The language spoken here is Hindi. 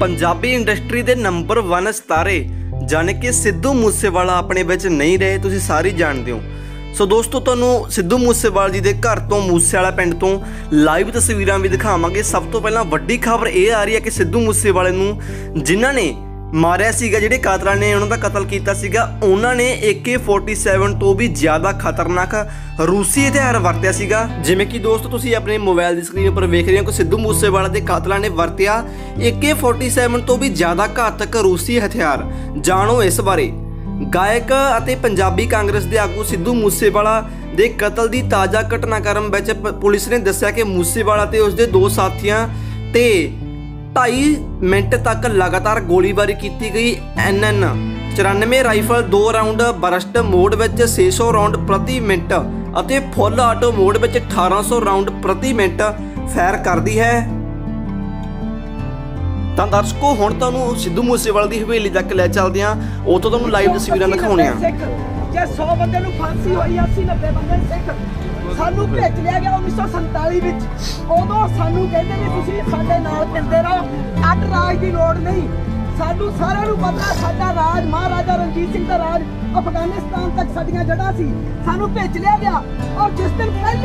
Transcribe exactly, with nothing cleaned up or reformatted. पंजाबी इंडस्ट्री के नंबर वन सितारे जाने कि सिद्धू मूसेवाला अपने विच नहीं रहे, तुसीं सारी जानते हो। सो दोस्तों, तुहानूं सिद्धू मूसेवाला जी के घर तो मूसेवाला पिंड तो लाइव तस्वीरां भी दिखावांगे। सब तो पहलां वड्डी खबर यह आ रही है कि सिद्धू मूसेवाले नूं जिन्हां ने मारिया सीगा, जिहड़े कातलां ने उन्होंने कतल किया सीगा, उन्होंने ए के फोर्टी सेवन तो भी ज़्यादा खतरनाक रूसी हथियार वरत्या सीगा। जिमें कि दोस्तों तुसीं अपने मोबाइल की स्क्रीन पर वेख रहे हो कि सिद्धू मूसेवाला के कातलां ने वरत्या ए के फोर्टी सेवन तो भी ज़्यादा घातक रूसी हथियार। जाणो इस बारे। गायक अते पंजाबी कांग्रेस के आगू सिद्धू मूसेवाला के कतल की ताज़ा घटनाक्रम विच पुलिस ने दस्सिया कि मूसेवाला ते उसके दो साथियों ते ढाई मिनट तक लगातार गोलीबारी की गई। एन एन चौरानवे राइफल दो राउंड बरस्ट मोड में छे सौ राउंड प्रति मिनट और फुल आटो मोड में अठारह सौ राउंड प्रति मिनट फायर करती है। तो दर्शकों, हुण तुहानूं सिद्धू मूसेवाले की हवेली तक ले चलते हैं, उत्तों तुहानूं लाइव तस्वीरां दिखाउणे आ। सौ बंदे नूं फांसी होई, अस्सी नब्बे बंदे सिख सानू भेज लिया गया उन्नीस सौ संताली। उदों सानू कहते भी तुम साढ़े नाल पिंदे रहो, अड राज की लोड़ नहीं। सानू सारे पता साडा राज महाराजा रणजीत सिंह का राज अफगानिस्तान तक साडियां जड़ा सी, सानू भेज लिया गया। और जिस दिन पहली